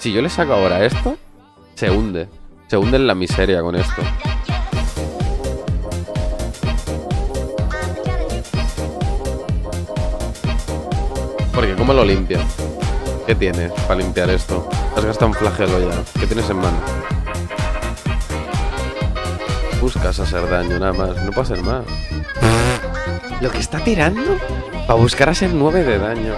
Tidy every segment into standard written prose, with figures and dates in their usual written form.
Si yo le saco ahora esto, se hunde. Se hunde en la miseria con esto. Porque ¿cómo lo limpia? ¿Qué tienes para limpiar esto? Has gastado un flagelo ya. ¿Qué tienes en mano? Buscas hacer daño nada más. No puedo hacer más. Lo que está tirando para buscar hacer 9 de daño.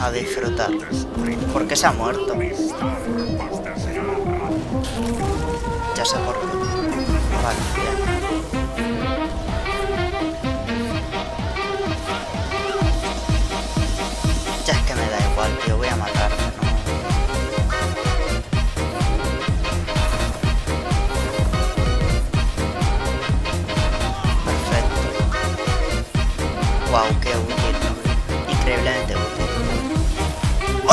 A disfrutar, porque se ha muerto. Ya sé por qué. Vale, bien. Ya es que me da igual, tío, voy a matarme, ¿no? Perfecto. Guau, qué útil, ¿no? Increíblemente útil.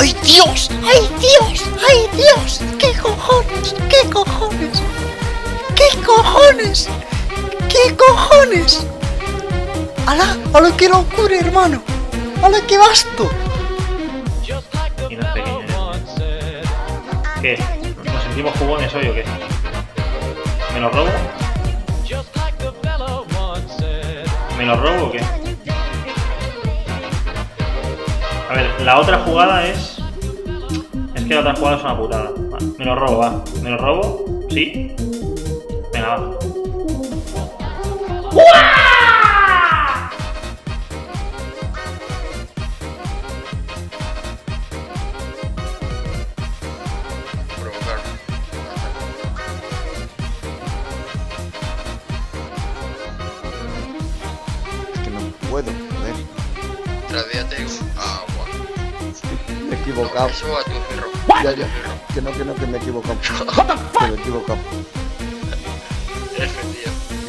¡Ay, Dios! ¡Ay, Dios! ¡Ay, Dios! ¡Qué cojones! ¡Qué cojones! ¡Qué cojones! ¡Qué cojones! ¡Hala! ¡A lo que locura, hermano! ¡A lo que basto! Y no sé qué. ¿Qué? ¿Nos sentimos jugones hoy o qué? ¿Me los robo? ¿Me los robo o qué? A ver, la otra jugada es... Es que la otra jugada es una putada. Vale, me lo robo, va. ¿Me lo robo? ¿Sí? Venga, va. ¡Uah! Provocar. Es que no puedo, joder. Tradeate a... Me he equivocado. No, a tu perro. Ya. Que no, que me he equivocado. Me he equivocado. F, tío.